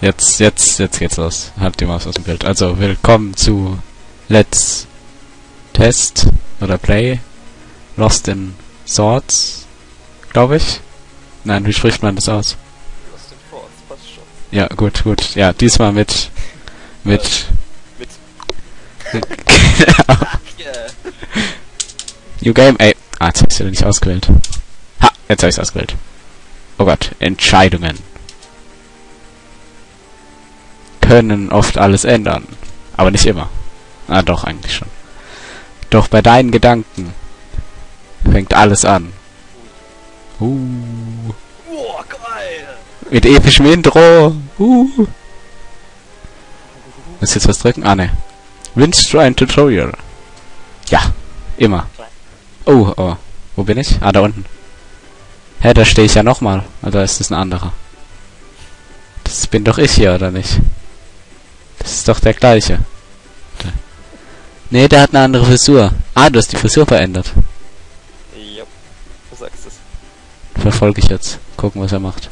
Jetzt geht's los. Halt die Maus aus dem Bild. Also, willkommen zu Let's Test oder Play Lost in Thoughts, glaube ich. Nein, wie spricht man das aus? Lost in Thoughts, passt schon. Ja, gut, gut. Ja, diesmal mit. Genau. Yeah. New Game, ey. Ah, jetzt hab ich's wieder nicht ausgewählt. Ha, jetzt hab ich's ausgewählt. Oh Gott, Entscheidungen können oft alles ändern, aber nicht immer. Ah, doch, eigentlich schon. Doch bei deinen Gedanken fängt alles an. Oh, geil! Mit epischem Intro! Muss ich jetzt was drücken? Ah, ne. Wünschst du ein Tutorial? Ja, immer. Oh. Wo bin ich? Ah, da unten. Hä, da stehe ich ja nochmal. Oder ist das ein anderer? Das bin doch ich hier, oder nicht? Das ist doch der gleiche. Nee, der hat eine andere Frisur. Ah, du hast die Frisur verändert. Ja, du sagst es. Verfolge ich jetzt. Gucken, was er macht.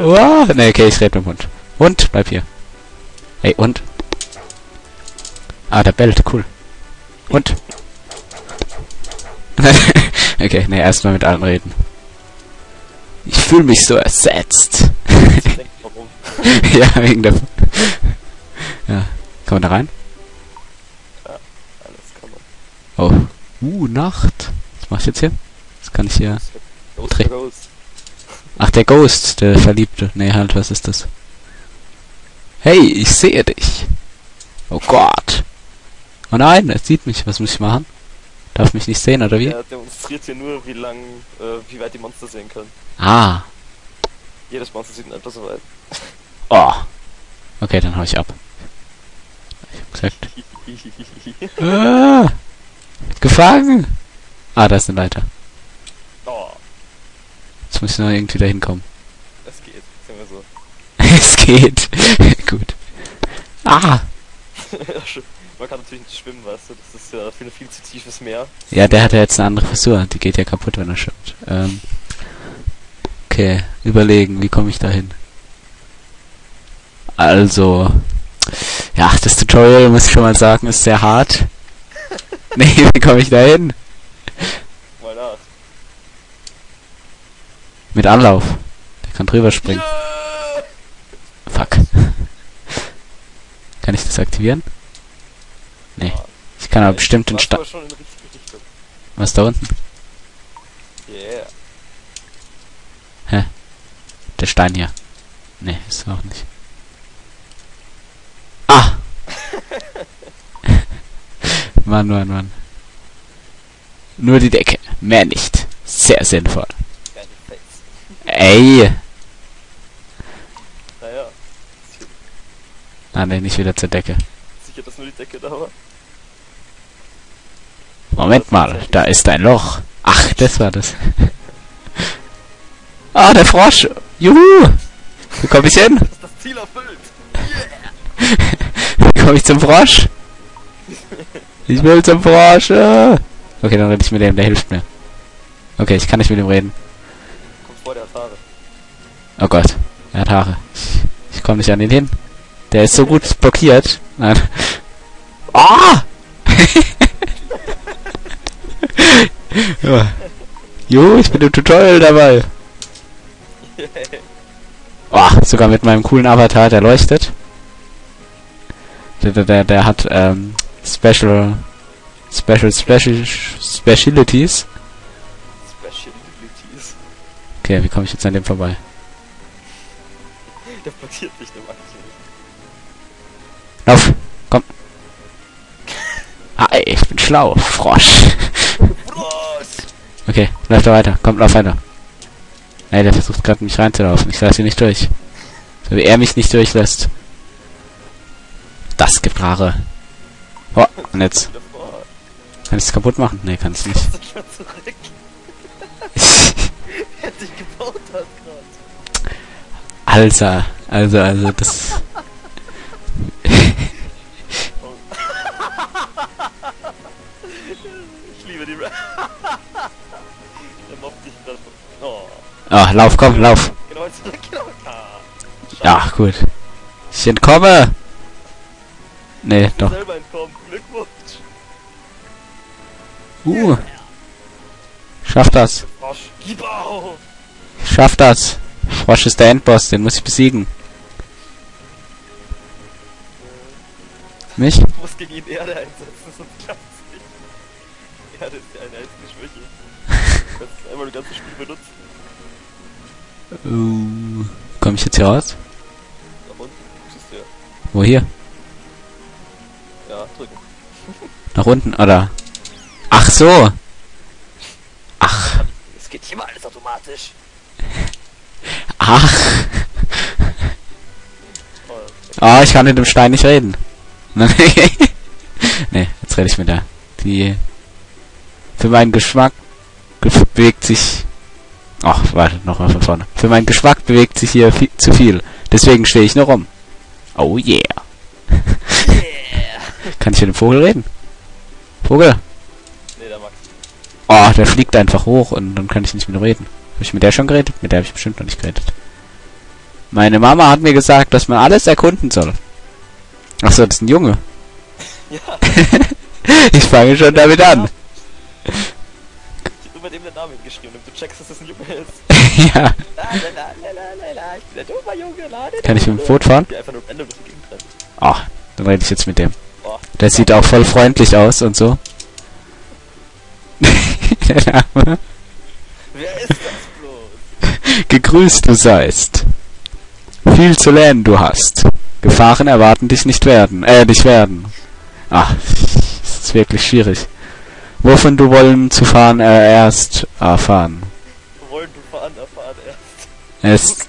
Wow. Nee, okay, ich rede mit dem Hund. Hund, bleib hier. Ey, Hund. Ah, der bellt, cool. Hund. Okay, nee, erstmal mit allen reden. Ich fühle mich so ersetzt. Ja, wegen der... Ja, kann man da rein? Ja, alles kann man. Oh. Nacht. Was mach ich jetzt hier? Was kann ich hier... Ghost. Ach, der Ghost, der Verliebte. Nee, halt, was ist das? Hey, ich sehe dich. Oh Gott. Oh nein, es sieht mich. Was muss ich machen? Darf mich nicht sehen, oder wie? Er demonstriert hier nur, wie weit die Monster sehen können. Ah. Jedes Monster sieht einfach so weit. Oh. Okay, dann hau ich ab. Ich hab gesagt. Ah, gefangen! Ah, da ist eine Leiter. Oh. Jetzt muss ich noch irgendwie da hinkommen. Es geht, sagen wir so. Es geht. Gut. Ah! Man kann natürlich nicht schwimmen, weißt du, das ist ja für ein viel zu tiefes Meer. Ja, der hat ja jetzt eine andere Frisur, die geht ja kaputt, wenn er schwimmt. Okay, überlegen, wie komme ich da hin? Also, ja, das Tutorial, muss ich schon mal sagen, ist sehr hart. Nee, wie komme ich da hin? Mal nach. Mit Anlauf. Der kann drüber springen. Ja! Fuck. Kann ich das aktivieren? Nee. Ich kann aber bestimmt den Start. Was da unten? Yeah. Hä? Der Stein hier. Nee, ist auch nicht. Ah! Mann. Nur die Decke. Mehr nicht. Sehr sinnvoll. Ey! Naja. Ah, nee, nicht wieder zur Decke. Sicher, dass nur die Decke da war? Moment mal, da ist ein Loch. Ach, das war das. Ah, der Frosch! Juhu! Wo komm ich hin? Das ist das Ziel erfüllt! Yeah. Wie komm ich zum Frosch? Ich will zum Frosch! Okay, dann rede ich mit dem, der hilft mir. Okay, ich kann nicht mit ihm reden. Komm vor, der hat Haare. Oh Gott, er hat Haare. Ich komm nicht an ihn hin. Der ist so gut blockiert. Nein. Ah! Ja. Jo, ich bin im Tutorial dabei. Oh, sogar mit meinem coolen Avatar, der leuchtet. Der hat Specialities. Okay, wie komme ich jetzt an dem vorbei? Der blockiert mich, der macht nicht. Lauf, komm. Ah, ey, ich bin schlau, Frosch. Okay, lauf da weiter, komm, lauf weiter. Ey, der versucht gerade mich reinzulaufen. Ich lasse ihn nicht durch. So wie er mich nicht durchlässt. Das gibt Haare. Oh, und jetzt. Kann ich es kaputt machen? Nee, kann ich nicht. Hätte ich gebaut das gerade. Also, das. Ich liebe die Rap. Der mobbt dich gerade. Oh. Ah, lauf, komm, lauf. Ach gut. Ich entkomme. Nee, doch. Schaff das. Schaff das. Frosch ist der Endboss, den muss ich besiegen. Mich? Ich muss gegen ihn Erde einsetzen, sonst klappt's nicht. Erde ist eine einzige Schwäche. Du kannst einmal das ganze Spiel benutzen. Komm ich jetzt hier raus? Da unten, siehst du ja. Wo hier? Ja, drücken. Nach unten, oder? Ach so! Ach. Es geht immer alles automatisch. Ach. Ah, oh, ich kann mit dem Stein nicht reden. Ne, jetzt rede ich mit der. Die. Für meinen Geschmack bewegt sich. Ach, warte, nochmal von vorne. Für meinen Geschmack bewegt sich hier viel, zu viel. Deswegen stehe ich nur rum. Oh yeah. Kann ich mit dem Vogel reden? Vogel? Nee, der mag. Oh, der fliegt einfach hoch und dann kann ich nicht mit ihm reden. Habe ich mit der schon geredet? Mit der habe ich bestimmt noch nicht geredet. Meine Mama hat mir gesagt, dass man alles erkunden soll. Achso, das ist ein Junge. Ja. Ich fange schon damit an. Ich hab nur bei dem den Namen hingeschrieben, damit du checkst, dass das ein Junge ist. Ja. Ich bin ein dummer Junge. Kann ich mit dem Boot fahren? Ach, dann rede ich jetzt mit dem. Der sieht auch voll freundlich aus und so. Der Name. Wer ist das bloß? Gegrüßt du seist. Viel zu lernen du hast. Gefahren erwarten dich nicht werden. Ach, das ist wirklich schwierig. Wovon du wollen zu fahren erst erfahren. Wollen du fahren erfahren erst.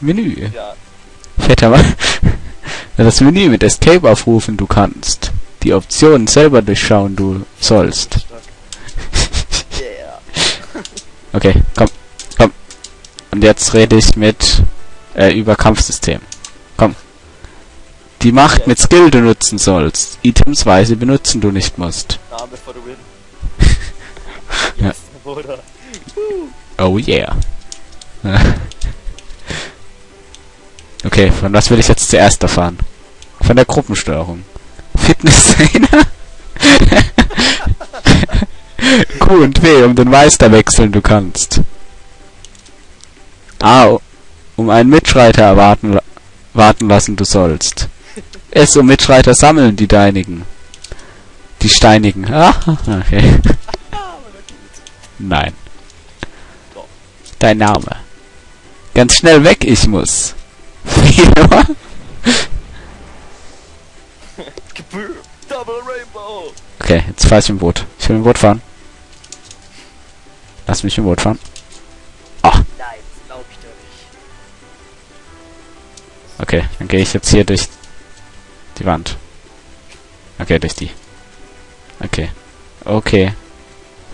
Menü. Ja. Fetter Mann. Das Menü mit Escape aufrufen du kannst. Die Optionen selber durchschauen du sollst. Okay, komm. Komm. Und jetzt rede ich mit über Kampfsystem. Komm. Die Macht mit Skill du nutzen sollst. Items weise benutzen du nicht musst. Name for the win. Yes, Bruder. Oh yeah. Okay, von was will ich jetzt zuerst erfahren? Von der Gruppensteuerung. Fitnesstrainer? Q und W, den Meister wechseln du kannst. A, um einen Mitschreiter warten lassen du sollst. S, um Mitschreiter sammeln die deinigen. Die steinigen. Ah, okay. Nein. Dein Name. Ganz schnell weg, ich muss. Fedor? Okay, jetzt fahr ich im Boot. Ich will im Boot fahren. Lass mich im Boot fahren. Ah. Nein, das glaub ich doch nicht. Okay, dann gehe ich jetzt hier durch die Wand. Okay, durch die. Okay. Okay.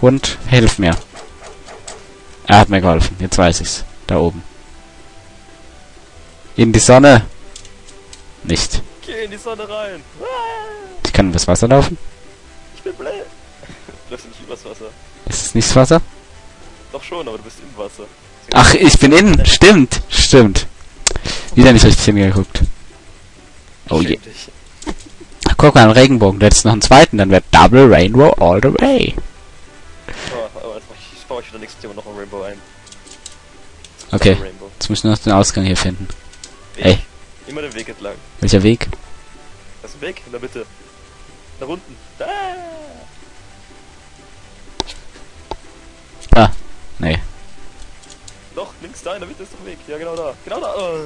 Hund, hilf mir. Er hat mir geholfen. Jetzt weiß ich's. Da oben. In die Sonne. Nicht. Geh in die Sonne rein. Ich kann übers Wasser laufen. Ich bin blöd. Du läufst nicht übers Wasser. Ist es nicht das Wasser? Doch schon, aber du bist im Wasser. Deswegen ach, ich bin innen. Stimmt. Stimmt. Wieder nicht richtig hingeguckt. Oh je. Ach, guck mal, ein Regenbogen. Du hättest noch einen zweiten, dann wäre Double Rainbow all the way. Oh, aber jetzt baue ich wieder nächstes Thema noch ein Rainbow ein. Okay. Jetzt muss ich noch den Ausgang hier finden. Ey. Immer den Weg entlang. Welcher Weg? Das ist ein Weg, in der Mitte. Nach unten. Da. Ah, nee. Doch, links da, in der Mitte ist doch ein Weg. Ja, genau da. Genau da. Oh.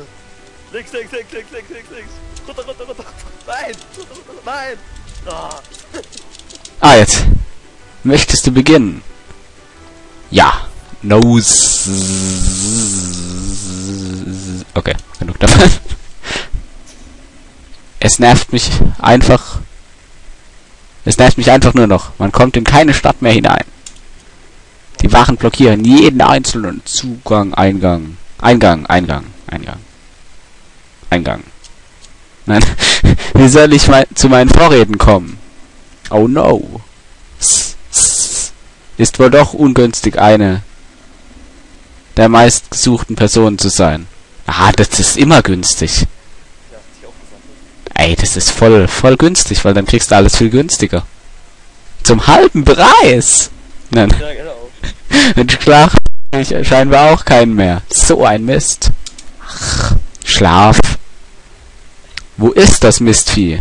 Links, links, links, links, links, links, links. Runter, runter, runter. Nein. Runter, runter, nein. Oh. Ah, jetzt. Möchtest du beginnen? Ja. No. Okay, genug davon. Es nervt mich einfach nur noch. Man kommt in keine Stadt mehr hinein. Die Wachen blockieren jeden einzelnen Zugang, Eingang. Nein. Wie soll ich zu meinen Vorräten kommen? Oh no. Ist wohl doch ungünstig, eine der meistgesuchten Personen zu sein. Ah, das ist immer günstig. Ey, das ist voll günstig, weil dann kriegst du alles viel günstiger. Zum halben Preis! Nein. Und schlaf ich scheinbar auch keinen mehr. So ein Mist. Ach, Schlaf. Wo ist das Mistvieh?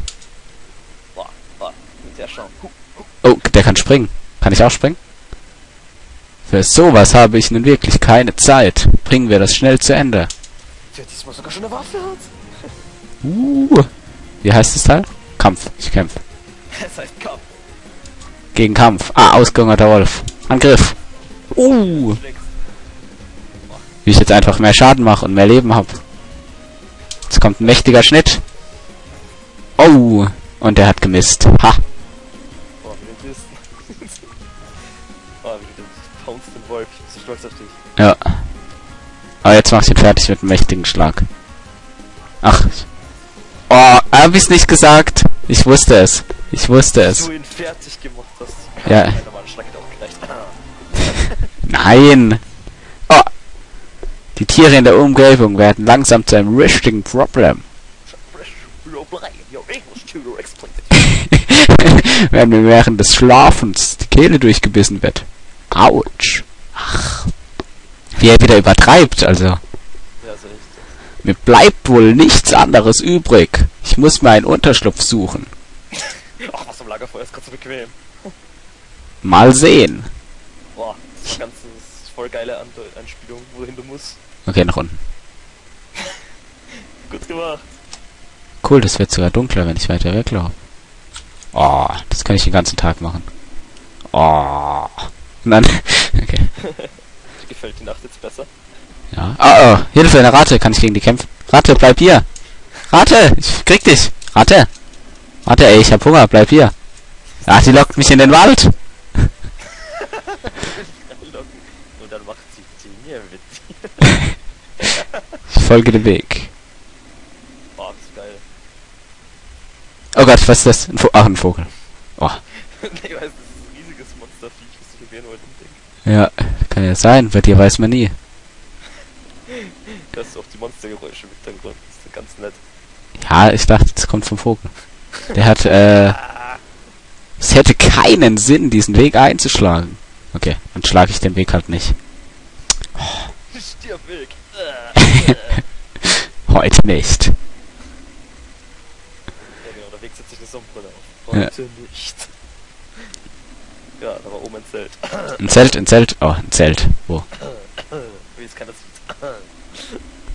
Oh, der kann springen. Kann ich auch springen? Für sowas habe ich nun wirklich keine Zeit. Bringen wir das schnell zu Ende. Ja, diesmal sogar schon eine Waffe hat. Wie heißt das Teil? Kampf. Ich kämpfe. Es heißt Kampf. Gegen Kampf. Ah, ausgehungerter Wolf. Angriff. Wie ich jetzt einfach mehr Schaden mache und mehr Leben habe. Jetzt kommt ein mächtiger Schnitt. Oh. Und der hat gemisst. Ha. Boah, wie du bist. Boah, wie du pounst den Wolf. Ich bin so stolz auf dich. Ja. Aber jetzt mach ich ihn fertig mit einem mächtigen Schlag. Ach. Oh, hab ich's nicht gesagt? Ich wusste es. Ich wusste es. Du ihn fertig gemacht hast. Ja. Nein. Oh. Die Tiere in der Umgebung werden langsam zu einem richtigen Problem. Wenn mir während des Schlafens die Kehle durchgebissen wird. Autsch. Ach. Wie er wieder übertreibt, also. Mir bleibt wohl nichts anderes übrig. Ich muss mir einen Unterschlupf suchen. Ach, was am Lagerfeuer ist gerade so bequem. Mal sehen. Boah, das ist eine voll geile Anspielung, wohin du musst. Okay, nach unten. Gut gemacht. Cool, das wird sogar dunkler, wenn ich weiter weglaufe. Oh, das kann ich den ganzen Tag machen. Oh. Nein. Okay. Gefällt die Nacht jetzt besser? Ja. Oh, oh. Hilfe, eine Ratte. Kann ich gegen die kämpfen? Ratte, bleib hier. Ratte, ich krieg dich. Ratte. Ratte, ey, ich hab Hunger. Bleib hier. Ach, die lockt mich in den Wald. Und dann macht sie mir mit. Ich folge dem Weg. Oh, das ist geil. Oh Gott, was ist das? Ach, ein Vogel. Oh. Nee, das ist ein riesiges Monsterviech, was ich hier heute denke. Ja, kann ja sein. Bei dir weiß man nie. Das ist auch die Monstergeräusche im Hintergrund. Das ist ganz nett. Ja, ich dachte, das kommt vom Vogel. Der hat, es hätte keinen Sinn, diesen Weg einzuschlagen. Okay, dann schlage ich den Weg halt nicht. Oh. Stirb Weg. Heute nicht. Ja, genau, der Weg setzt sich eine Sonnenbrille auf. Heute nicht. Ja, da war oben ein Zelt. Ein Zelt, ein Zelt. Oh, ein Zelt. Wo? Wie ist keiner Zelt?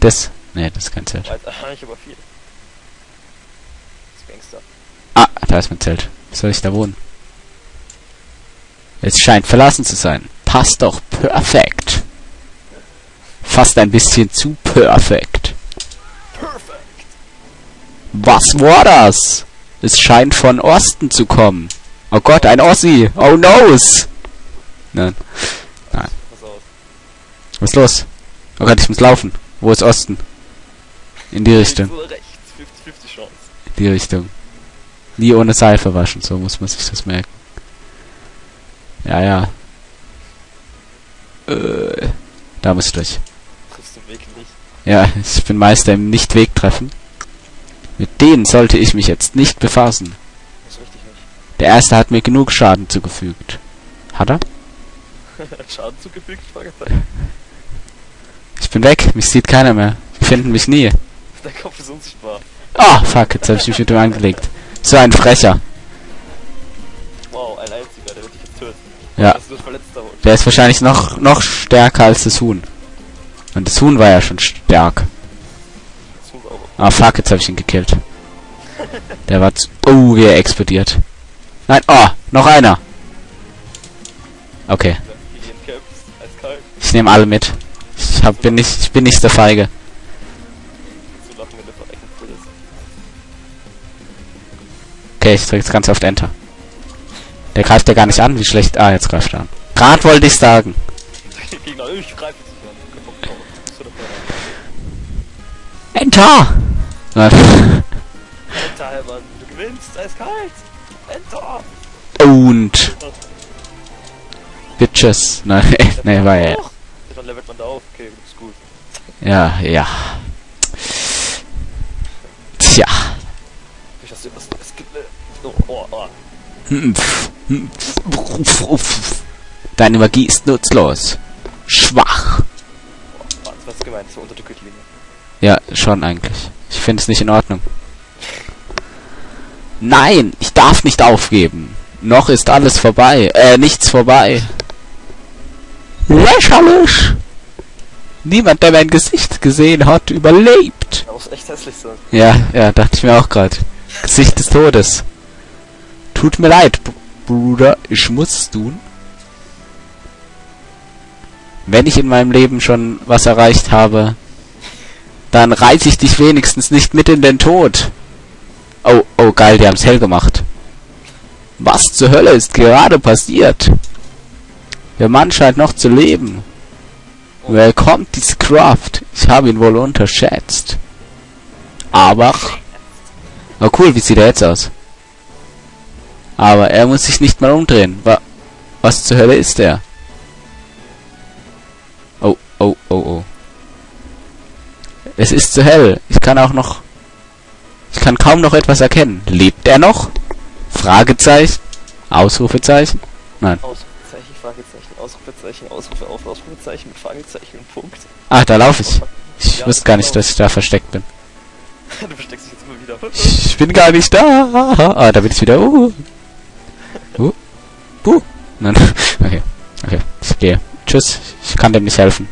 Das? Nee, das ist kein Zelt. Ich hab aber viel. Das Gangster. Ah, da ist mein Zelt. Wie soll ich da wohnen? Es scheint verlassen zu sein. Passt doch perfekt. Fast ein bisschen zu perfekt. Was war das? Es scheint von Osten zu kommen. Oh Gott, ein Ossi. Oh no. Nein. Nein. Was ist los? Oh Gott, ich muss laufen. Wo ist Osten? In die Richtung. In die Richtung. Nie ohne Seife waschen, so muss man sich das merken. Ja, ja. Da muss ich durch. Triffst du Weg nicht? Ja, ich bin Meister im Nicht-Weg-Treffen. Mit denen sollte ich mich jetzt nicht befassen. Das ist richtig nicht. Der erste hat mir genug Schaden zugefügt. Hat er? Schaden zugefügt? Ich bin weg, mich sieht keiner mehr. Die finden mich nie. Der Kopf ist unsichtbar. Oh, fuck, jetzt habe ich mich mit ihm angelegt. So ein Frecher. Wow, ein einziger, der wird dich jetzt töten. Ja. Der ist wahrscheinlich noch stärker als das Huhn. Und das Huhn war ja schon stark. Ah, fuck, jetzt habe ich ihn gekillt. Der war zu... Oh, wie er explodiert. Nein, oh, noch einer. Okay. Ich nehme alle mit. Ich bin nicht der Feige. Okay, ich drücke jetzt ganz oft Enter. Der greift ja gar nicht an, wie schlecht... Ah, jetzt greift er an. Grad wollte ich sagen. Enter! Enter, Hermann. Du gewinnst, eiskalt. Enter! Und... Bitches. Nein, nee, war ja... Dann levelt man da auf. Okay, ist gut. Ja, ja. Deine Magie ist nutzlos. Schwach. Was ist gemeint? So unter der Gürtellinie. Ja, schon eigentlich. Ich finde es nicht in Ordnung. Nein, ich darf nicht aufgeben. Noch ist alles vorbei. Nichts vorbei. Lächerlich! Niemand, der mein Gesicht gesehen hat, überlebt. Das muss echt hässlich sein. Ja, dachte ich mir auch gerade. Gesicht des Todes. Tut mir leid, Bruder, ich muss es tun. Wenn ich in meinem Leben schon was erreicht habe, dann reiße ich dich wenigstens nicht mit in den Tod. Oh, geil, die haben's hell gemacht. Was zur Hölle ist gerade passiert? Der Mann scheint noch zu leben. Woher kommt diese Kraft? Ich habe ihn wohl unterschätzt. Aber... Oh cool, wie sieht er jetzt aus? Aber er muss sich nicht mal umdrehen. Was zur Hölle ist er? Oh. Es ist zu hell. Ich kann kaum noch etwas erkennen. Lebt er noch? Fragezeichen? Ausrufezeichen? Nein. Ausrufezeichen, Fragezeichen, Ausrufezeichen, Ausrufe auf, Ausrufezeichen mit Fragezeichen und Punkt. Ach, da laufe ich. Ich wusste gar nicht, dass ich da versteckt bin. Du versteckst dich jetzt immer wieder. Ich bin gar nicht da. Ah, da bin ich wieder. Nein. Okay. Ich gehe. Tschüss. Ich kann dem nicht helfen.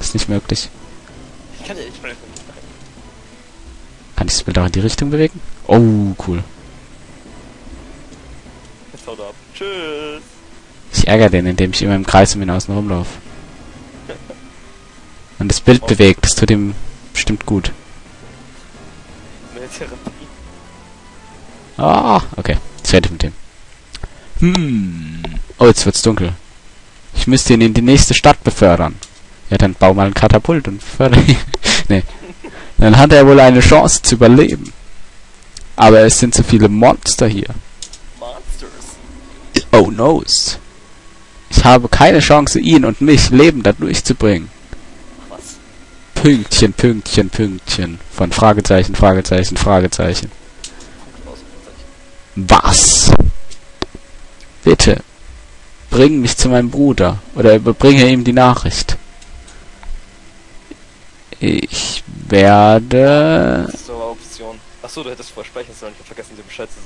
Ist nicht möglich. Ich kann dir nicht helfen. Kann ich das Bild auch in die Richtung bewegen? Oh, cool. Jetzt haut er ab. Tschüss. Ich ärgere den, indem ich immer im Kreis um ihn außen rumlaufe. Und das Bild bewegt. Das tut ihm bestimmt gut. Ah, okay. Jetzt fertig mit dem. Oh, jetzt wird's dunkel. Ich müsste ihn in die nächste Stadt befördern. Ja, dann bau mal ein Katapult und befördere ihn. Nee. Dann hat er wohl eine Chance zu überleben. Aber es sind so viele Monster hier. Monsters. Oh no. Ich habe keine Chance, ihn und mich lebend da durchzubringen. Pünktchen, Pünktchen, Pünktchen. Von Fragezeichen, Fragezeichen, Fragezeichen. Was? Bitte. Bring mich zu meinem Bruder. Oder überbringe ihm die Nachricht. Ich werde... Das ist so eine Option. Achso, du hättest vorher speichern sollen. Ich hab vergessen, dir Bescheid zu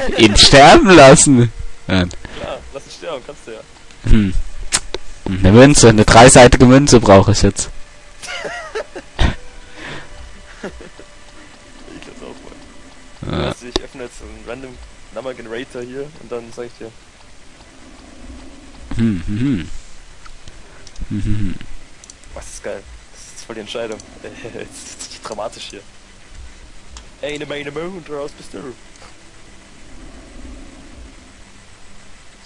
sagen. Ihn sterben lassen. Nein. Ja, lass ihn sterben. Kannst du ja. Eine Münze, eine dreiseitige Münze brauche ich jetzt. Ich glaub's auch mal. Also ich öffne jetzt einen random Number Generator hier und dann sag ich dir. Was ist geil? Das ist voll die Entscheidung. Das ist dramatisch hier. Eine Moon, raus bist du.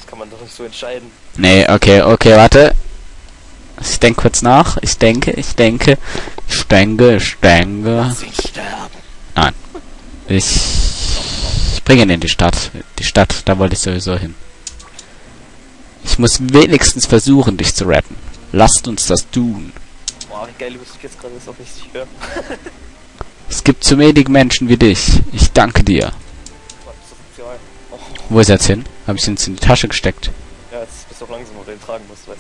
Kann man doch nicht so entscheiden. Nee, okay, warte. Ich denke kurz nach. Ich denke. Lass ihn sterben. Nein. Ich bringe ihn in die Stadt. Da wollte ich sowieso hin. Ich muss wenigstens versuchen, dich zu retten. Lasst uns das tun. Boah, wie geil, du bist jetzt gerade, das ist auch richtig hören. Es gibt zu wenig Menschen wie dich. Ich danke dir. Wo ist er jetzt hin? Habe ich ihn jetzt in die Tasche gesteckt? Ja, jetzt bist du auch langsam, wo du ihn tragen musst, weißt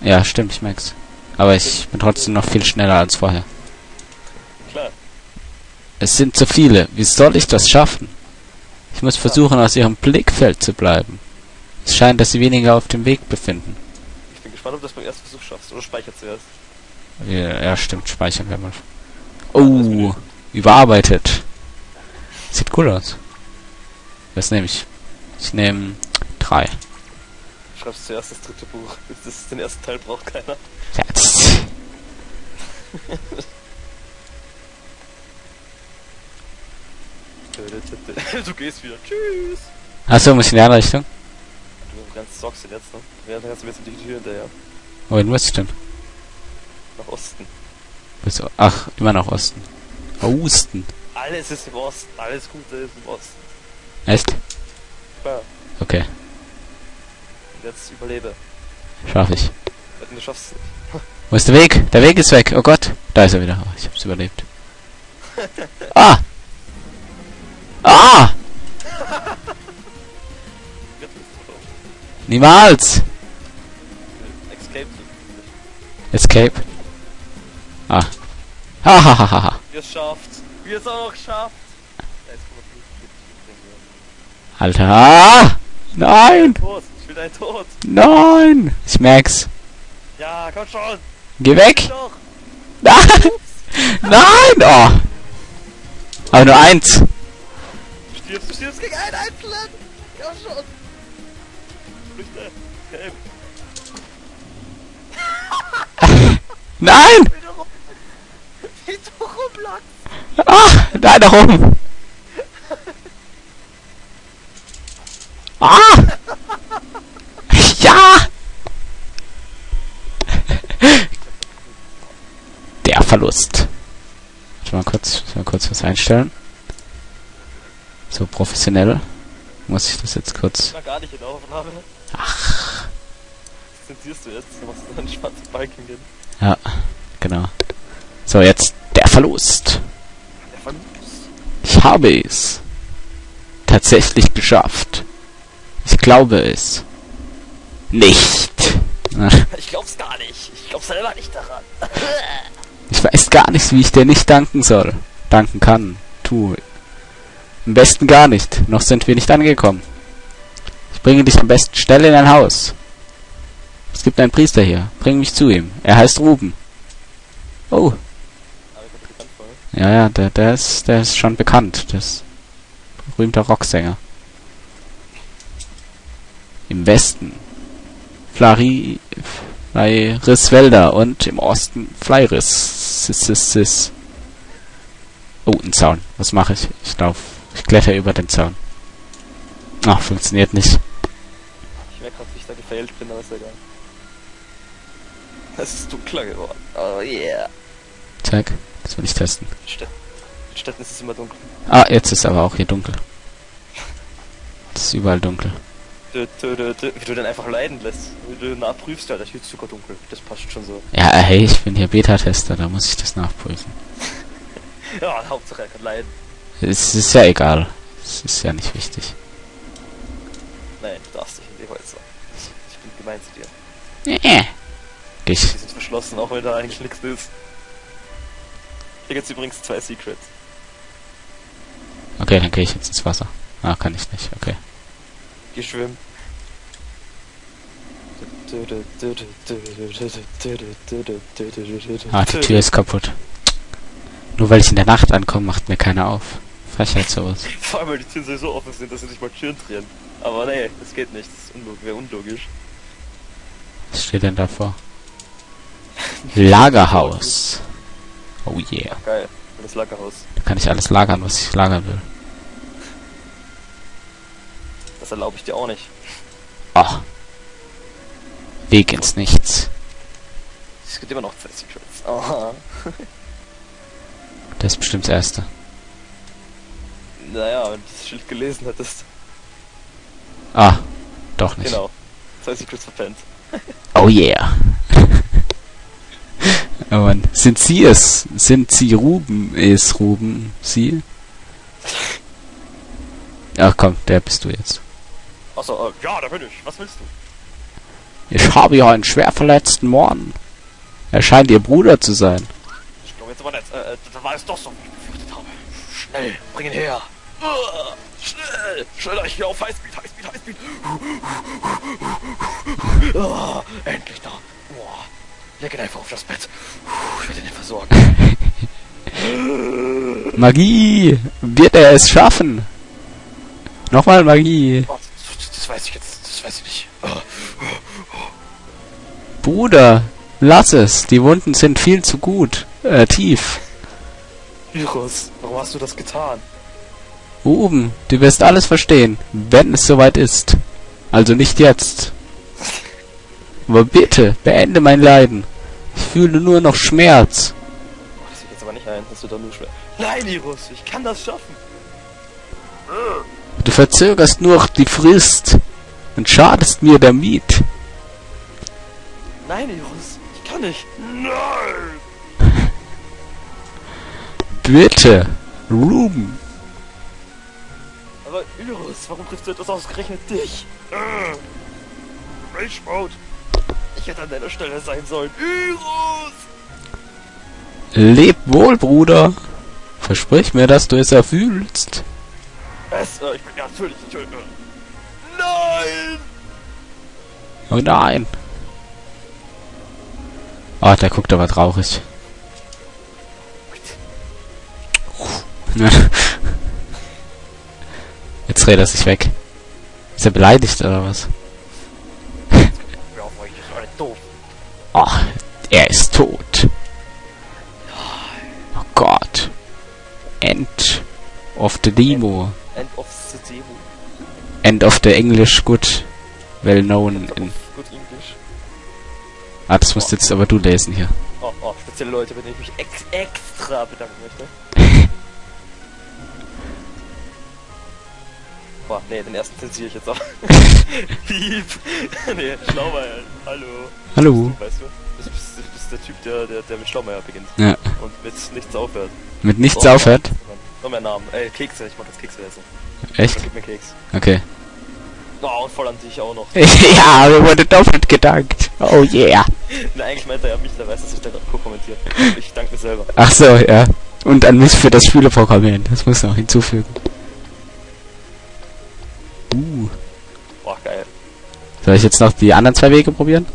du. Ja, stimmt, ich merk's. Aber ich bin trotzdem noch viel schneller als vorher. Klar. Es sind zu viele. Wie soll ich das schaffen? Ich muss versuchen, aus ihrem Blickfeld zu bleiben. Es scheint, dass sie weniger auf dem Weg befinden. Ich bin gespannt, ob du das beim ersten Versuch schaffst. Oder speichert zuerst. Ja, stimmt, speichern wir mal. Oh, überarbeitet. Sieht cool aus. Was nehme ich? Ich nehme 3. Schreibst zuerst das dritte Buch. Den ersten Teil braucht keiner. Jetzt. Du gehst wieder. Tschüss. Achso, muss ich in die andere Richtung? Du sockst den jetzt, ne? Ja, dann kannst du jetzt in die Tür hinterher. Wohin muss ich denn? Nach Osten. Ach, immer nach Osten. Osten. Alles ist im Osten. Alles Gute ist im Osten. Echt? Ja. Okay. Jetzt überlebe. Schaff ich. Du schaffst es. Wo ist der Weg? Der Weg ist weg. Oh Gott. Da ist er wieder. Oh, ich hab's überlebt. Ah! Ah! Niemals! Escape. Escape? Ah. Hahaha. Wir schaffen's. Wir es auch noch geschafft. Alter! Nein! Ich will dein Tod! Nein! Ich merk's. Ja, komm schon! Geh weg! Nein! Nein! Oh! Aber nur eins! Du stirbst gegen einen Einzelnen! Komm schon! Flüchte! Help! Nein! Wie du rumlagst! Ah! Nein, da oben! Ah! Ja! Der Verlust. Warte mal kurz, ich muss mal kurz was einstellen. So professionell. Muss ich das jetzt kurz... Na, gar nicht in Aufnahme. Ach. Das zensierst du jetzt, du machst du einen schwarzen Balken hin. Ja, genau. So, jetzt der Verlust. Der Verlust. Ich habe es tatsächlich geschafft. Ich glaube es. Nicht. Ich glaub's gar nicht. Ich glaub selber nicht daran. Ich weiß gar nicht, wie ich dir nicht danken soll. Danken kann. Tu. Am besten gar nicht. Noch sind wir nicht angekommen. Ich bringe dich am besten schnell in ein Haus. Es gibt einen Priester hier. Bring mich zu ihm. Er heißt Ruben. Oh. Ja, ja, der ist schon bekannt. Das ist ein berühmter Rocksänger. Im Westen Fleiriswälder und im Osten Fleiris. Oh, ein Zaun. Was mache ich? Ich kletter über den Zaun. Ach, funktioniert nicht. Ich merke gerade, wie ich da gefailt bin, aber ist egal. Es ist dunkler geworden. Oh yeah. Zack, das will ich testen. In Städten ist es immer dunkel. Ah, jetzt ist aber auch hier dunkel. Es ist überall dunkel. Wie du den einfach leiden lässt. Wie du nachprüfst, Alter, hier ist sogar dunkel. Das passt schon so. Ja, hey, ich bin hier Beta-Tester, da muss ich das nachprüfen. Ja, Hauptsache er kann leiden. Es ist ja egal. Es ist ja nicht wichtig. Nein, du darfst nicht in die Häuser. Ich bin gemein zu dir. Ja. Die sind verschlossen, auch wenn da eigentlich nichts ist. Hier gibt's übrigens 2 Secrets. Okay, dann gehe ich jetzt ins Wasser. Ah, kann ich nicht, okay. Schwimmen. Ah, die Tür ist kaputt. Nur weil ich in der Nacht ankomme, macht mir keiner auf. Frechheit sowas. Vor allem, weil die Türen sowieso offen sind, dass sie nicht mal Türen drehen. Aber nee, das geht nicht. Das wäre unlogisch. Was steht denn davor? Lagerhaus. Oh yeah. Ach, geil. Das Lagerhaus. Da kann ich alles lagern, was ich lagern will. Das erlaube ich dir auch nicht. Ach. Weg ins Nichts. Es gibt immer noch 2 Secrets. Oh. Das ist bestimmt das erste. Naja, wenn du das Schild gelesen hättest. Ah, doch nicht. Genau. 2 Secrets verpennt. Oh yeah. Oh Mann. Sind sie es? Sind sie Ruben? Ist Ruben sie? Ach komm, der bist du jetzt. Achso, ja, da bin ich. Was willst du? Ich habe hier einen schwer verletzten Mann. Er scheint ihr Bruder zu sein. Ich glaube jetzt aber nicht. Da war es doch so, wie ich befürchtet habe. Schnell, bring ihn her. Schnell, schnell, ich hier auf Highspeed, Highspeed, Highspeed. Endlich da. Boah. Leg ihn einfach auf das Bett. Ich werde ihn versorgen. Magie! Wird er es schaffen? Nochmal Magie. Oh, das weiß ich jetzt. Das weiß ich nicht. Bruder, lass es. Die Wunden sind viel zu gut. Tief. Iris, warum hast du das getan? Oben, du wirst alles verstehen, wenn es soweit ist. Also nicht jetzt. Aber bitte, beende mein Leiden. Ich fühle nur noch Schmerz. Oh, das sieht jetzt aber nicht ein. Das wird doch nur Schmerz. Nein, Iris, ich kann das schaffen. Du verzögerst nur die Frist und schadest mir damit. Nein, Iris, ich kann nicht. Nein! Bitte, Ruben. Aber Iris, warum triffst du etwas ausgerechnet dich? Rage Mode. Ich hätte an deiner Stelle sein sollen. Iris! Leb wohl, Bruder. Versprich mir, dass du es erfühlst. Ich bin ganz völlig getötet. Nein! Oh nein! Oh, der guckt aber traurig. Jetzt dreht er sich weg. Ist er beleidigt oder was? Oh, er ist tot. Oh Gott. End of the demo. End of the demo. End of the English good. Well known in. Good English. Ah, das musst jetzt aber du lesen hier. Oh, spezielle Leute, bei denen ich mich extra bedanken möchte. Boah, nee, den ersten zensiere ich jetzt auch. Piep! Nee, Schlaumeier, hallo. Hallo. Weißt du, du bist der Typ, der mit Schlaumeier beginnt. Ja. Und mit nichts aufhört. Mit nichts aufhört? Nur mein Name. Kekse, ich mag jetzt Kekse essen. Echt? Gib mir Keks. Okay. Oh, und voll an dich auch noch. Ja, wir wurden doppelt gedankt. Oh yeah. Na, eigentlich meint er ja mich, der weiß, dass ich da gerade kommentiert. Ich danke mir selber. Ach so, ja. Und an mich für das Spielerprogrammieren. Das muss noch hinzufügen. Boah, geil. Soll ich jetzt noch die anderen zwei Wege probieren?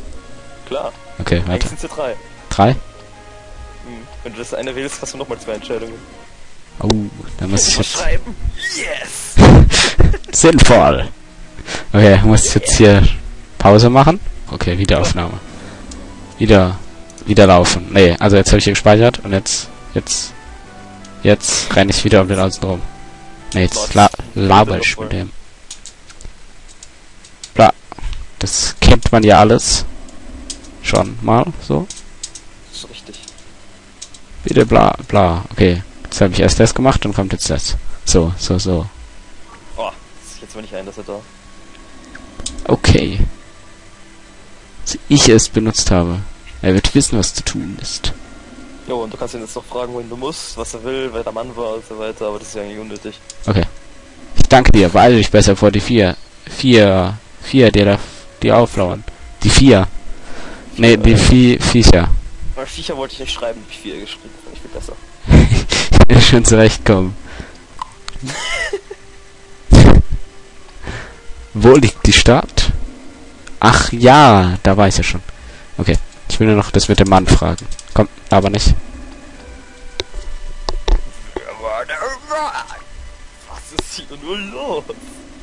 Klar. Okay, warte. Eigentlich sind sie drei. Drei? Wenn du das eine wählst, hast du nochmal zwei Entscheidungen. Oh, dann muss ich jetzt... schreiben. Yes! Sinnvoll! Okay, muss ich jetzt hier Pause machen? Okay, Wiederaufnahme. Wieder laufen. Nee, also jetzt habe ich hier gespeichert und jetzt renne ich wieder um den Außen rum. Nee, jetzt laber ich mit dem. Bla. Das kennt man ja alles. Schon mal so. Das ist richtig. Bitte bla bla. Okay. Jetzt habe ich erst das gemacht und kommt jetzt das. So. Oh, jetzt bin ich ein, dass er da. Okay. Als ich es benutzt habe. Er wird wissen, was zu tun ist. Jo, und du kannst ihn jetzt noch fragen, wohin du musst, was er will, wer der Mann war und so weiter, aber das ist ja eigentlich unnötig. Okay. Ich danke dir, weil ich besser vor die vier, die auflauern. Die vier. Ne, die Viecher. Weil Viecher wollte ich nicht schreiben, hab ich vier geschrieben, ich bin besser. Ich will schon zurechtkommen. Wo liegt die Stadt? Ach ja, da war ich ja schon. Okay, ich will nur noch das mit dem Mann fragen. Komm, aber nicht. Was ist hier nur los?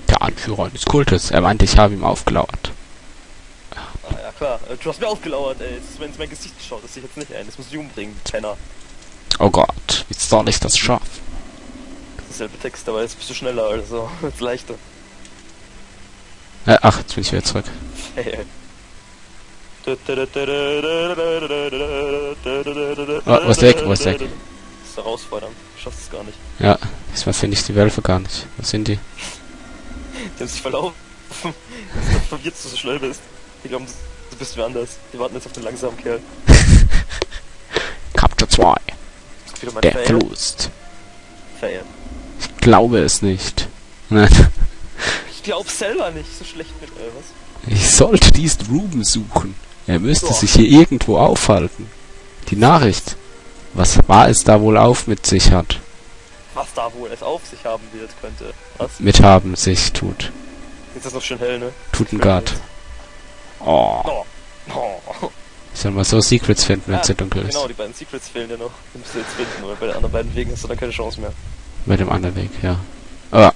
Der Anführer eines Kultes. Er meinte, ich habe ihm aufgelauert. Ah ja klar, du hast mir aufgelauert, ey. Wenn es mein Gesicht schaut, das sehe ich jetzt nicht ein. Das muss ich umbringen, Penner. Oh Gott, wie soll ich das schaffen? Das ist derselbe Text, aber jetzt bist du schneller, also jetzt leichter. Ach, jetzt bin ich wieder zurück. Oh, was weg. Das ist herausfordernd. Du schaffst es gar nicht. Ja, diesmal finde ich die Wölfe gar nicht. Was sind die? Die haben sich verlaufen. Das ist verwirrt, dass du so schnell bist. Die glauben, du bist wie anders. Die warten jetzt auf den langsamen Kerl. Chapter 2. Der Verlust. Fail. Ich glaube es nicht. Nein. Ich glaub's selber nicht. So schlecht mit was? Ich sollte diesen Ruben suchen. Er müsste sich hier irgendwo aufhalten. Die Nachricht. Was war es da wohl auf mit sich hat? Was da wohl es auf sich haben wird, könnte. Was? Mit haben sich tut. Jetzt ist das noch schön hell, ne? Tutengard. Oh. Ich soll mal so Secrets finden, wenn es so dunkel ist. Genau, die beiden Secrets fehlen ja noch. Die musst du jetzt finden, weil bei den anderen beiden Wegen hast du dann keine Chance mehr. Bei dem anderen Weg, ja. Oh,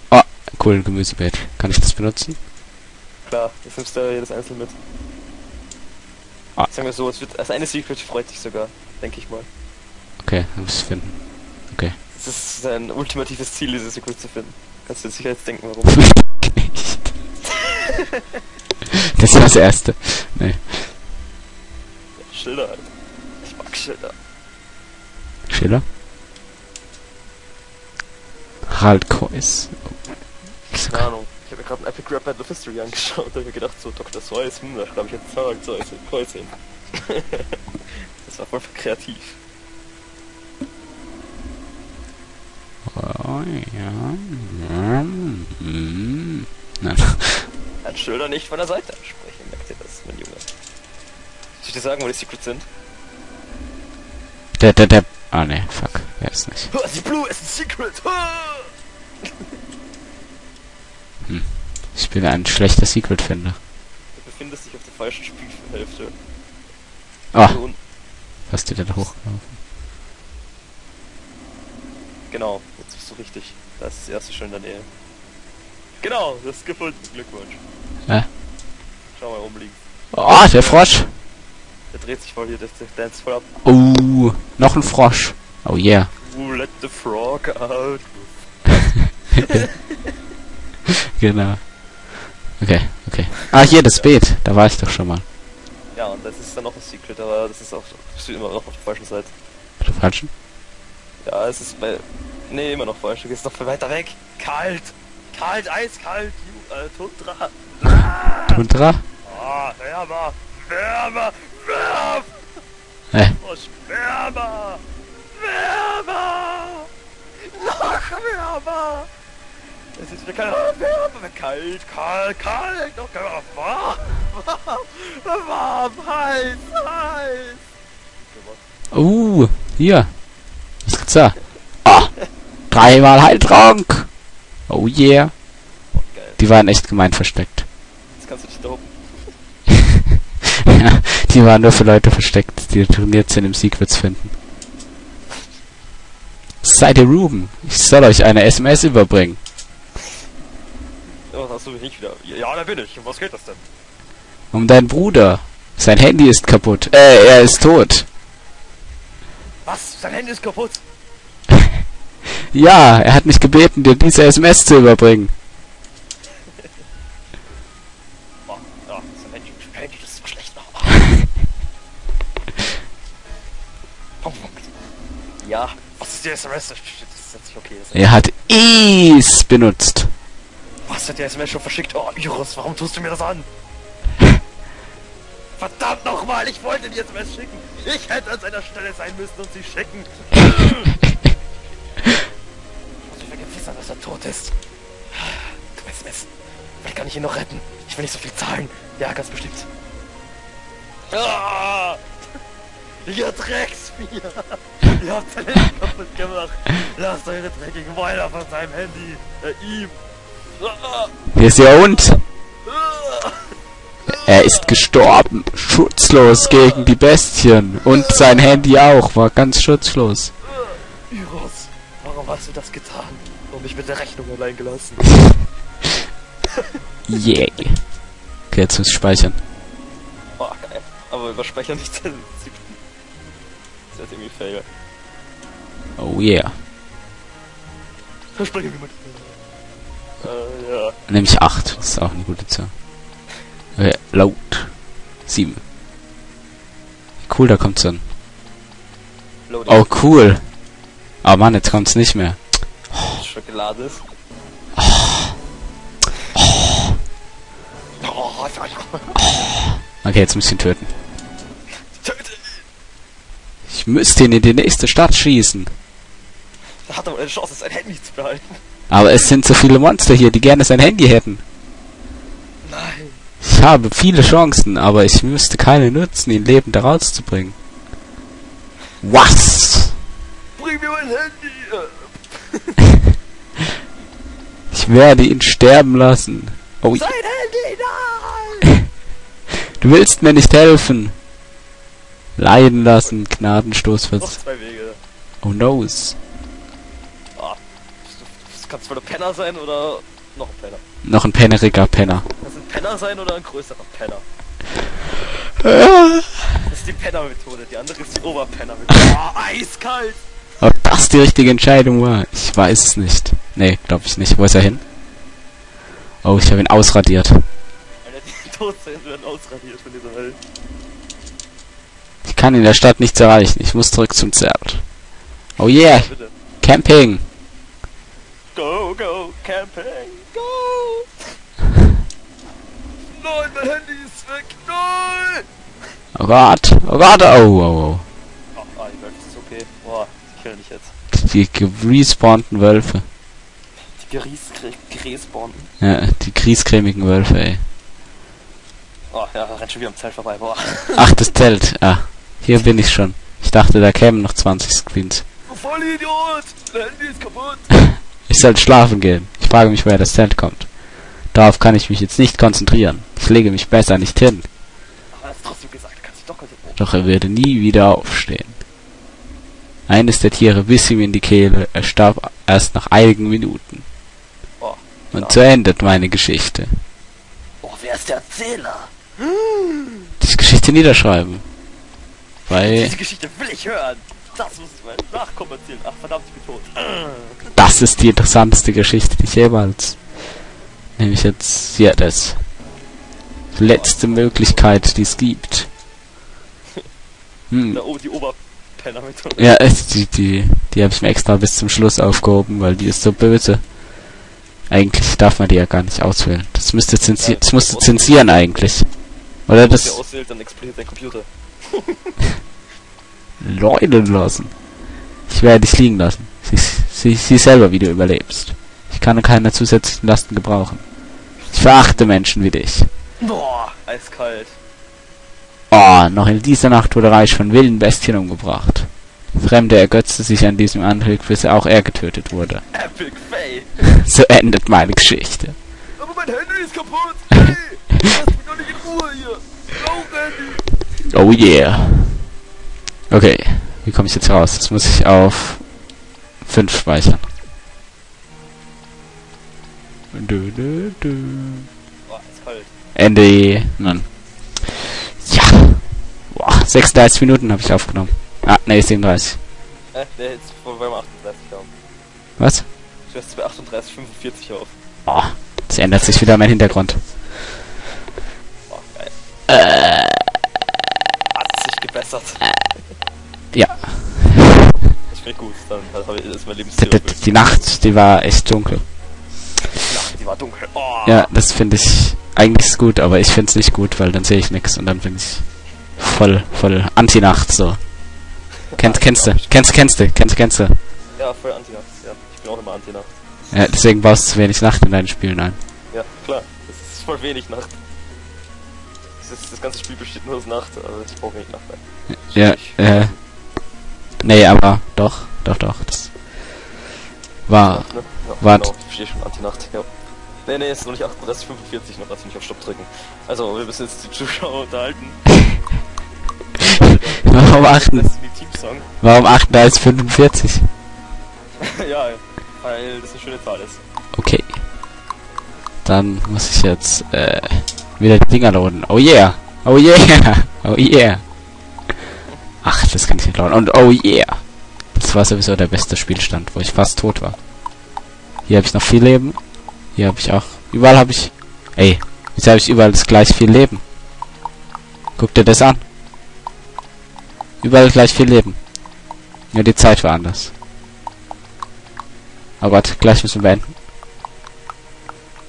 Kohlengemüsebeet. Kann ich das benutzen? Klar, das nimmst du ja jedes einzeln mit. Sagen wir so, als eine Secret freut sich sogar, denke ich mal. Okay, dann muss ich finden. Okay. Das ist ein ultimatives Ziel, diese Secret zu finden. Kannst du dir sicher jetzt denken, warum? Nicht. Das war das Erste. Nee. Schilder, Alter. Ich mag Schilder. Schilder? Harald Kois. Keine Ahnung. Ich habe mir gerade ein Epic Rap Battle of History angeschaut und habe mir gedacht, so Dr. Seuss, da schreibe ich jetzt Harald Kois hin. Das war voll kreativ. Oh, ja. Nein. Kann Schilder nicht von der Seite ansprechen, merkt ihr das? ich dir sagen, wo die Secrets sind? Der. Ah, ne, fuck. Der ist nicht. Die Blue ist ein Secret! Ich bin ein schlechter Secret-Finder. Du befindest dich auf der falschen Spielhälfte. Ah. Oh. Hast du denn hochgelaufen? Genau, jetzt bist du richtig. Da ist das erste schon in der Nähe. Genau, das ist gefunden. Glückwunsch. Ja. Schau mal oben links. Oh, der Frosch! Der dreht sich voll hier, der ist voll ab. Oh, noch ein Frosch. Oh yeah. Ooh, let the frog out. Genau. Okay. Ah, hier das Beet. Da war ich doch schon mal. Ja, und das ist dann noch ein Secret, aber das ist auch... Bist du immer noch auf der falschen Seite. Auf der falschen? Ja, es ist bei... Nee, immer noch falsch. Du gehst noch viel weiter weg. Kalt, eiskalt. Tundra. Tundra? Ah, oh, Wärmer! Wärmer! Noch wärmer! Es ist wieder keine Wärme, kalt, noch wärmer, warm, heiß! Hier! Was gibt's da? Ah! Dreimal Heiltrank! Oh yeah! Oh, die waren echt gemein versteckt. Jetzt kannst du dich dopen. Ja, die waren nur für Leute versteckt, die trainiert sind im Secrets finden. Seid ihr Ruben? Ich soll euch eine SMS überbringen. Was hast du mich nicht wieder? Ja, da bin ich. Um was geht das denn? Um deinen Bruder. Sein Handy ist kaputt. Er ist tot. Was? Sein Handy ist kaputt? Ja, er hat mich gebeten, dir diese SMS zu überbringen. Ja, was ist die SMS? Das ist jetzt nicht okay. Er hat Is benutzt. Was hat der SMS schon verschickt? Oh, Iris, warum tust du mir das an? Verdammt nochmal, ich wollte die SMS schicken. Ich hätte an seiner Stelle sein müssen und sie schicken. Ich muss mich vergewissern, dass er tot ist. Du SMS, vielleicht kann ich ihn noch retten. Ich will nicht so viel zahlen. Ja, ganz bestimmt. Ah! Ihr Drecksvier! Ihr habt sein Handy kaputt gemacht! Lasst eure dreckigen Weiler von seinem Handy! Ihm! Hier ist ihr Hund! Er ist gestorben! Schutzlos gegen die Bestien! Und sein Handy auch! War ganz schutzlos! Iros, warum hast du das getan? Und mich mit der Rechnung allein gelassen? Yeah! Okay, jetzt muss ich speichern. Oh, geil. Aber überspeichern nicht den Das ist irgendwie fail. Oh yeah. Versprechen wir mal. Ja. Nämlich 8. Das ist auch eine gute Zahl. Laut. 7. Cool, da kommt's dann. Oh cool. Ah Mann, jetzt kommt's nicht mehr. Schokolade ist. Okay, jetzt muss ich ihn töten. Ich müsste ihn in die nächste Stadt schießen. Da hat er wohl eine Chance, sein Handy zu behalten. Aber es sind so viele Monster hier, die gerne sein Handy hätten. Nein. Ich habe viele Chancen, aber ich müsste keine nutzen, ihn lebend herauszubringen. Was? Bring mir mein Handy! Ich werde ihn sterben lassen. Oh, sein Handy, nein! Du willst mir nicht helfen. Leiden lassen, Gnadenstoß wird's. Oh no. Ah, das kannst du ein Penner sein oder noch ein Penner? Noch ein penneriger Penner. Kannst du ein Penner sein oder ein größerer Penner? Das ist die Penner-Methode, die andere ist die Oberpenner-Methode. Oh, eiskalt! Ob das die richtige Entscheidung war? Ich weiß es nicht. Nee, glaube ich nicht. Wo ist er hin? Oh, ich habe ihn ausradiert. Alter, die Todsünden werden ausradiert von dieser Welt. Ich kann in der Stadt nichts erreichen. Ich muss zurück zum Zelt. Oh yeah! Bitte. Camping! Go, go, camping! Go! Nein, mein Handy ist weg! Nein! Oh Gott! Oh! Ah, die Wölfe ist okay. Boah, die killen dich jetzt. Die grespawnten Wölfe. Die grespawnten? Ja, die griescremigen Wölfe, ey. Oh ja, rennt schon wieder am Zelt vorbei, boah. Ach, das Zelt. Ah, hier bin ich schon. Ich dachte, da kämen noch 20 Screens. Du Vollidiot! Dein Handy ist kaputt! Ich sollte schlafen gehen. Ich frage mich, woher das Zelt kommt. Darauf kann ich mich jetzt nicht konzentrieren. Ich lege mich besser nicht hin. Aber das hast du trotzdem gesagt, kannst dich doch konzentrieren. Doch er würde nie wieder aufstehen. Eines der Tiere biss ihm in die Kehle. Er starb erst nach einigen Minuten. Oh, und so endet meine Geschichte. Oh, wer ist der Erzähler? Diese Geschichte niederschreiben. Weil diese Geschichte will ich hören. Das muss ich mal nachkommentieren. Ach, verdammt, ich bin tot. Das ist die interessanteste Geschichte, die ich jemals... Nämlich jetzt... Ja, das. Letzte Möglichkeit, die es gibt. Hm. Da oben die Oberpenner mit. Ja, die habe ich mir extra bis zum Schluss aufgehoben, weil die ist so böse. Eigentlich darf man die ja gar nicht auswählen. Das müsste zensieren, das musste zensieren eigentlich. Oder das... Wenn man die auswählt, dann explodiert dein Computer. Leuten lassen. Ich werde dich liegen lassen. Sieh selber, wie du überlebst. Ich kann keine zusätzlichen Lasten gebrauchen. Ich verachte Menschen wie dich. Boah, eiskalt. Oh, noch in dieser Nacht wurde Reich von wilden Bestien umgebracht. Fremde ergötzte sich an diesem Anblick, bis auch er getötet wurde. Epic Fail. So endet meine Geschichte. Aber mein Handy ist kaputt. Hey, lass mich doch nicht in Ruhe hier. Oh, Handy. Oh yeah. Okay, wie komme ich jetzt raus? Jetzt muss ich auf 5 speichern. Boah, ist kalt. Ende. Nein. Ja. Boah, 36 Minuten habe ich aufgenommen. Ah, ne, 37. Ne, jetzt wollen wir mal 38 auf. Was? Du hast bei 38, 45 auf. Boah, jetzt ändert sich wieder mein Hintergrund. Boah, geil. Hat sich gebessert. Ja. Das finde ich gut, dann habe ich das mein Lebensziel. Die Nacht, die war echt dunkel. Die Nacht, die war dunkel. Oh. Ja, das finde ich eigentlich gut, aber ich finde es nicht gut, weil dann sehe ich nichts und dann bin ich voll Anti-Nacht so. Kennst du? Ja, voll Anti-Nacht, ja. Ich bin auch immer Anti-Nacht. Ja, deswegen baust du zu wenig Nacht in deinen Spielen ein. Ja, klar. Das ist voll wenig Nacht. Das ganze Spiel besteht nur aus Nacht, also ich brauche wenig Nacht ein. Ja, nee, aber doch. Das war. Ja, ne? Ja, warte. Genau, ich verstehe schon Anti-Nacht, ja. Nee, ist noch nicht 38, 45 noch, also nicht auf Stopp drücken. Also, wir müssen jetzt die Zuschauer unterhalten. Warum 38? Warum 38, 45? Ja, weil das eine schöne Zahl ist. Okay. Dann muss ich jetzt, wieder die Dinger laden. Oh yeah! Oh yeah! Oh yeah! Ach, das kann ich nicht laden. Und oh yeah! Das war sowieso der beste Spielstand, wo ich fast tot war. Hier habe ich noch viel Leben. Hier habe ich auch... Überall habe ich... Ey, jetzt habe ich überall das gleich viel Leben. Guck dir das an. Überall gleich viel Leben. Nur die Zeit war anders. Aber warte, gleich müssen wir beenden.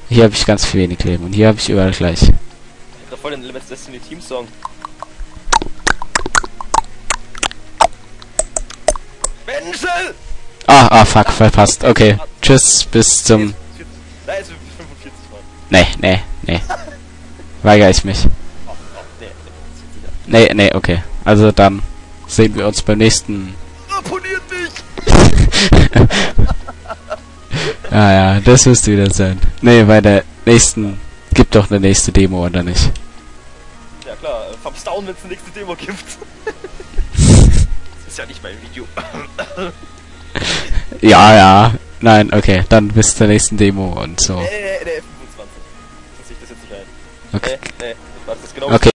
Hier habe ich ganz viel wenig Leben und hier habe ich überall gleich. Ich hab da voll den Destiny Team-Song. Menschel! Ah, fuck, verpasst. Okay, tschüss, bis zum... Nein, jetzt 45 Mal. Nee. Weigere ich mich. Nee, okay. Also dann sehen wir uns beim nächsten... Abonniert mich! Ah ja, das müsste wieder sein. Nee, bei der nächsten... Gibt doch eine nächste Demo, oder nicht? Ja klar, thumbs down, wenn es eine nächste Demo gibt. Das ist ja nicht mein Video. Ja. Nein, okay, dann bis zur nächsten Demo und so. Nee, 25. Das ziehe ich das jetzt nicht ein. Okay. Nee, warte, das ist genau... Okay.